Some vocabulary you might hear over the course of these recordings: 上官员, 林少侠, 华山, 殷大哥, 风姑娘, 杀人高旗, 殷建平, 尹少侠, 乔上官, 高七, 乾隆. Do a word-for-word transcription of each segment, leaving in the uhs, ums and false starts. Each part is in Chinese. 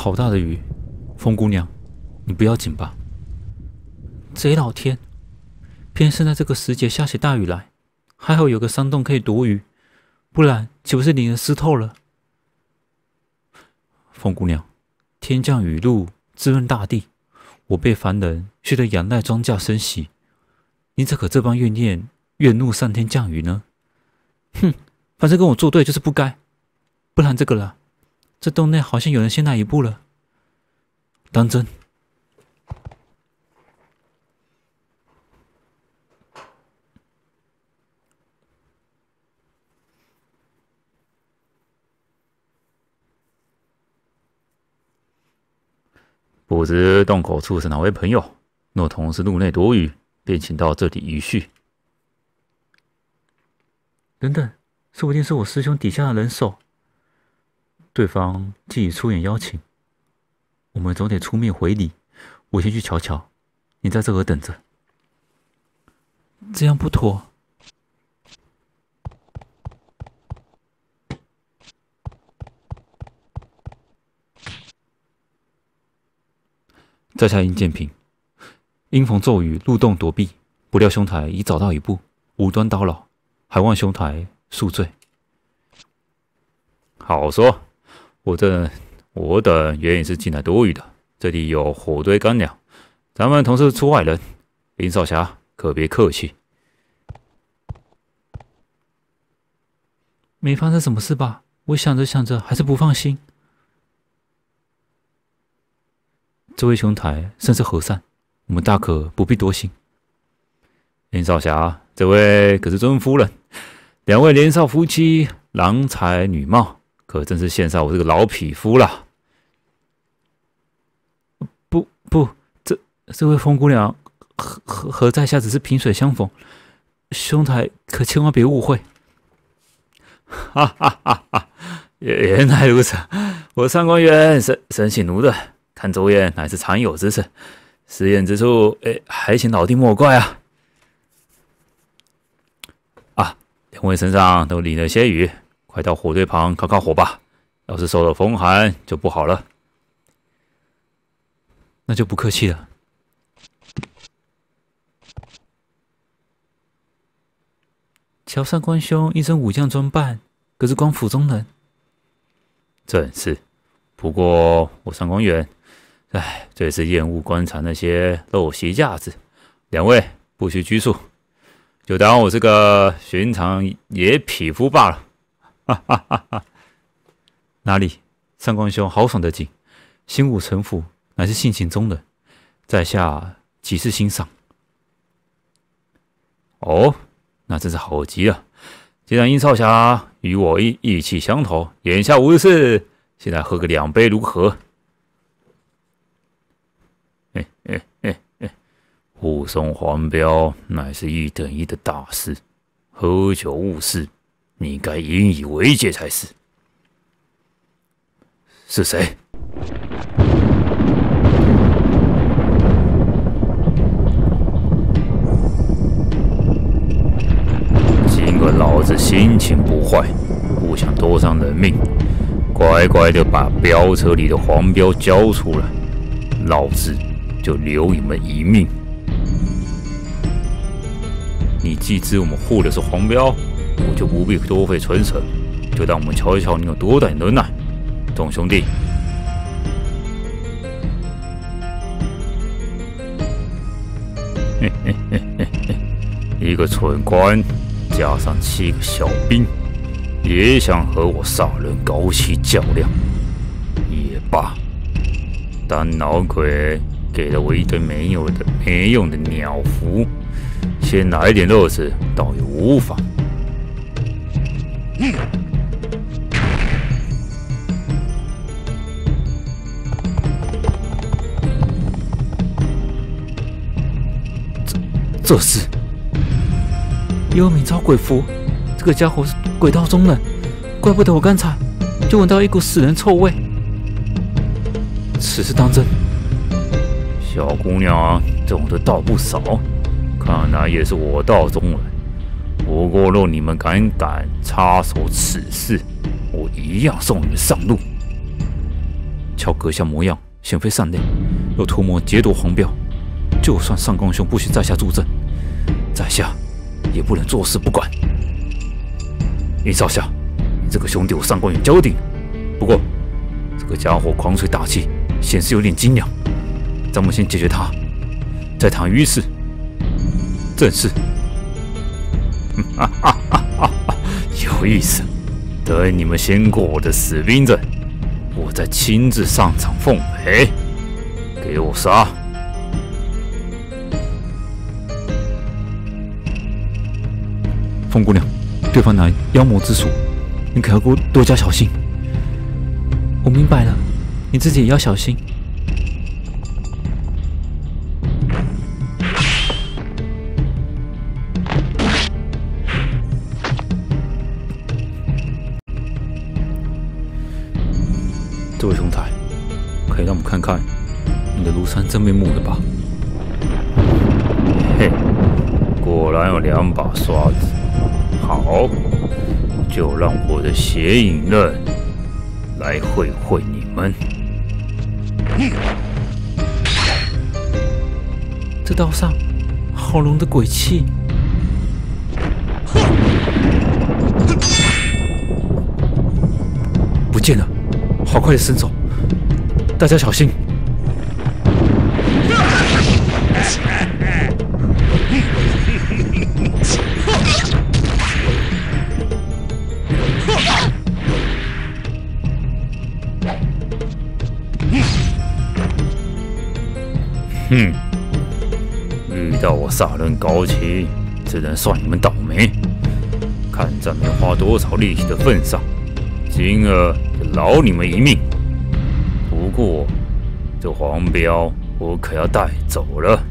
好大的鱼！风姑娘，你不要紧吧？贼老天，偏是在这个时节下起大雨来，还好有个山洞可以躲雨，不然岂不是淋得湿透了？风姑娘，天降雨露滋润大地，我辈凡人须得仰赖庄稼生息，你怎可这般怨念怨怒上天降雨呢？哼，反正跟我作对就是不该，不谈这个了。 这洞内好像有人先来一步了，当真？不知洞口处是哪位朋友？若同是路内躲雨，便请到这里一叙。等等，说不定是我师兄底下的人手。 对方既已出言邀请，我们总得出面回礼。我先去瞧瞧，你在这儿等着。这样不妥。在下殷建平，因逢骤雨入洞躲避，不料兄台已早到一步，无端叨扰，还望兄台恕罪。好说。 我等我等原也是进来躲雨的，这里有火堆干粮，咱们同是出外人，林少侠可别客气。没发生什么事吧？我想着想着还是不放心。这位兄台甚是和善，我们大可不必多心。林少侠，这位可是尊夫人，两位年少夫妻，郎才女貌。 可真是献上我这个老匹夫了！不不，这这位风姑娘和和和在下只是萍水相逢，兄台可千万别误会！哈哈哈哈！原来如此，我上官员生生性奴钝，看周燕乃是常有之事，失言之处，哎，还请老弟莫怪啊！啊，两位身上都淋了些雨。 快到火堆旁烤烤火吧，要是受了风寒就不好了。那就不客气了。乔上官兄一身武将装扮，可是官府中人。正是，不过我上官员，哎，最是厌恶观察那些陋习架子。两位不许拘束，就当我是个寻常野匹夫罢了。 哈哈哈哈哪里，上官兄豪爽得紧，心武城府乃是性情中人，在下极是欣赏。哦，那真是好极了。既然殷少侠与我意意气相投，眼下无事，现在喝个两杯如何？哎哎哎哎，护送黄标乃是一等一的大事，喝酒误事。 你该引以为戒才是。是谁？今个老子心情不坏，不想多伤人命，乖乖的把镖车里的黄标交出来，老子就留你们一命。你既知我们护的是黄标。 我就不必多费唇舌，就让我们瞧一瞧你有多大能耐，众兄弟。嘿嘿嘿嘿嘿，一个蠢官加上七个小兵，也想和我杀人枸杞较量，也罢。但老鬼给了我一堆没有的、没用的鸟符，先来点乐子，倒也无妨。 嗯、这这是幽冥招鬼符，这个家伙是鬼道中人，怪不得我刚才就闻到一股死人臭味。此事当真？小姑娘懂得道不少，看来也是我道中人。 不过，若你们敢敢插手此事，我一样送你们上路。乔阁下模样显非善类，又图谋劫夺皇标。就算上官兄不许在下助阵，在下也不能坐视不管。尹少侠，你这个兄弟我上官也交定了。不过这个家伙狂吹大气，显示有点斤两。咱们先解决他，再谈于事。正事。哈哈哈哈哈！有意思。 等你们先过我的死兵阵，我再亲自上场奉陪。给我杀！凤姑娘，对方乃妖魔之属，你可要给我多加小心。我明白了，你自己也要小心。这位兄台，可以让我们看看你的庐山真面目了吧？嘿，果然有两把刷子。好，就让我的邪影刃来会会你们。这道上好浓的鬼气！不见了。 好快的身手，大家小心！哼，遇到我杀人高旗，只能算你们倒霉。看在没花多少力气的份上，今儿。 饶你们一命，不过这黄标我可要带走了。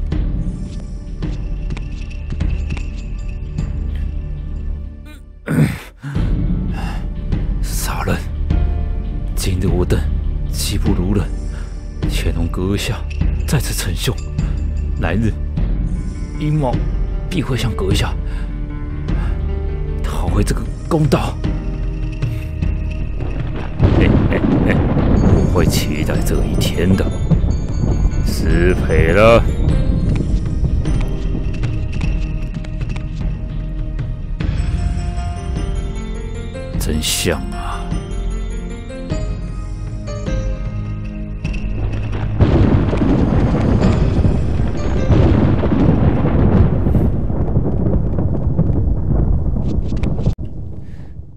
杀人，今日我等技不如人，乾隆阁下在此逞凶，来日阴谋必会向阁下讨回这个公道。 会期待这一天的，失陪了。真香啊！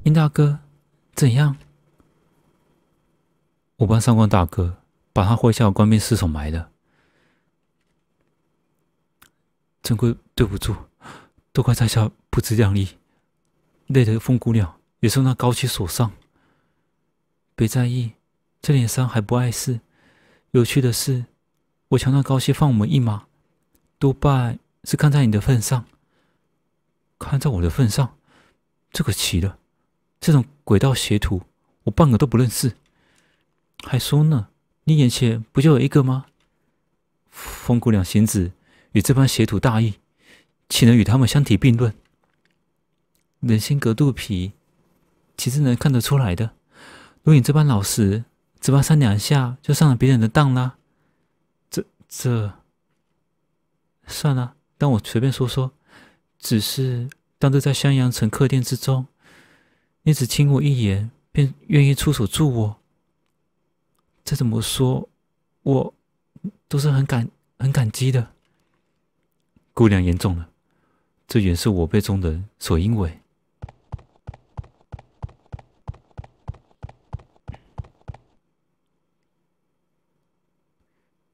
殷大哥，怎样？ 我帮上官大哥把他麾下的官兵尸首埋了，真贵对不住，都怪在下不自量力，累得凤姑娘也受那高气所伤。别在意，这点伤还不碍事。有趣的是，我瞧那高气放我们一马，多半是看在你的份上。看在我的份上，这可奇了，这种鬼道邪徒，我半个都不认识。 还说呢，你眼前不就有一个吗？风姑娘行止与这般邪徒大义，岂能与他们相提并论？人心隔肚皮，岂是能看得出来的？如你这般老实，只怕三两下就上了别人的当啦。这这，算了，当我随便说说，只是当日在襄阳城客店之中，你只听我一言，便愿意出手助我。 再怎么说，我都是很感很感激的。姑娘言重了，这原是我辈中人所因为。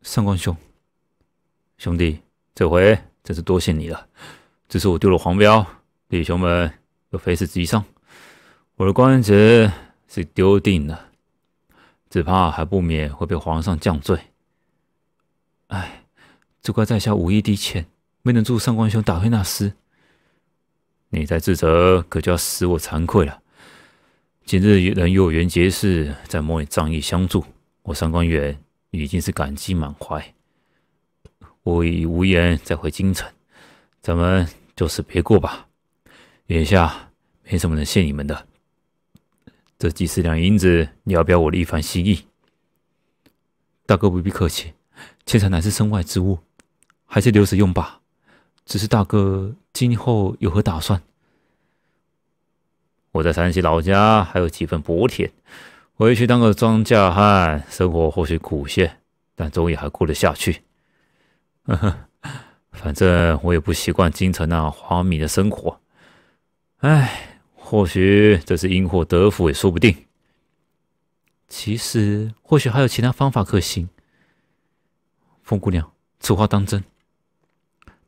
上官兄，兄弟，这回真是多谢你了。只是我丢了黄标，弟兄们又非死即伤，我的官职是丢定了。 只怕还不免会被皇上降罪。哎，只怪在下武艺低浅，没能助上官兄打退那厮。你再自责，可就要使我惭愧了。今日能有缘结识，再莫以仗义相助，我上官远已经是感激满怀。我已无颜再回京城，咱们就此别过吧。眼下没什么能谢你们的。 这几十两银子，你要不要我的一番心意？大哥不必客气，钱财乃是身外之物，还是留着用吧。只是大哥今后有何打算？我在山西老家还有几份薄田，回去当个庄稼汉，生活或许苦些，但终于还过得下去。呵呵，反正我也不习惯京城那华靡的生活。唉，或许这是因祸得福也说不定。其实，或许还有其他方法可行。凤姑娘，此话当真？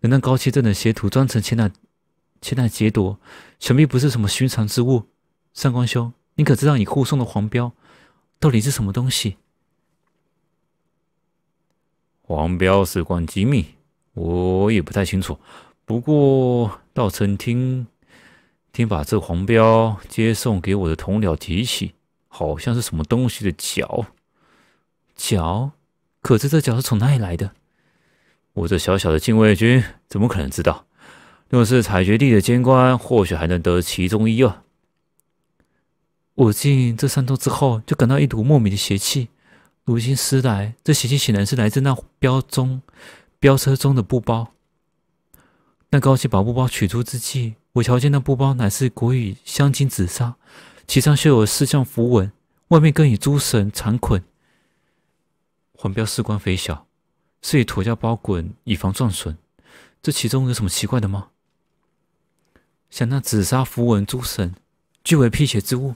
能让高七镇的邪徒专程前来前来劫夺，想必不是什么寻常之物。上官兄，你可知道你护送的黄标到底是什么东西？黄标事关机密，我也不太清楚。不过倒曾听听把这黄标接送给我的同僚提起，好像是什么东西的角。角？可知这角是从哪里来的？ 我这小小的禁卫军怎么可能知道？若是采掘地的监官，或许还能得其中一二。我进这山洞之后，就感到一股莫名的邪气，如今思来，这邪气显然是来自那镖中镖车中的布包。那高七把布包取出之际，我瞧见那布包乃是裹以镶金紫纱，其上绣有四象符文，外面更以诸绳缠捆。黄镖事关非小。 是以妥加包滚，以防撞损。这其中有什么奇怪的吗？想那紫砂符文诸神俱为辟邪之物，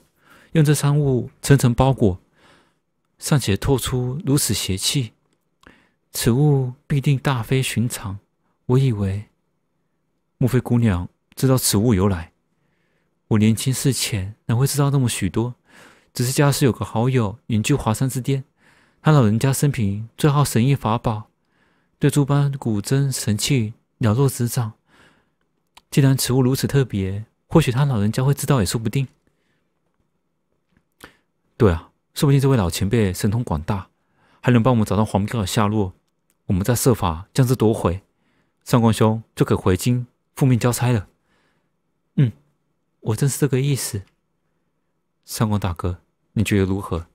用这三物层层包裹，尚且透出如此邪气，此物必定大非寻常。我以为，莫非姑娘知道此物由来？我年轻事浅，哪会知道那么许多？只是家世有个好友隐居华山之巅，他老人家生平最好神医法宝。 对诸般古珍神器了若指掌。既然此物如此特别，或许他老人家会知道也说不定。对啊，说不定这位老前辈神通广大，还能帮我们找到黄标的下落。我们再设法将之夺回，上官兄就可回京复命交差了。嗯，我正是这个意思。上官大哥，你觉得如何？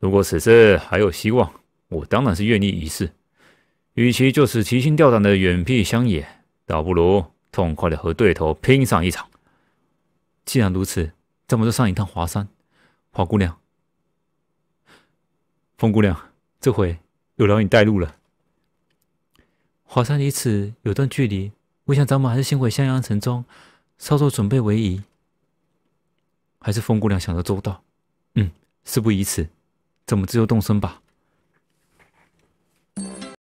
如果此事还有希望，我当然是愿意一试。与其就是提心吊胆的远避乡野，倒不如痛快的和对头拼上一场。既然如此，咱们就上一趟华山。花姑娘，风姑娘，这回有劳你带路了。华山离此有段距离，我想咱们还是先回襄阳城中，稍作准备为宜。还是风姑娘想得周到。嗯，事不宜迟。 怎么只有动身吧？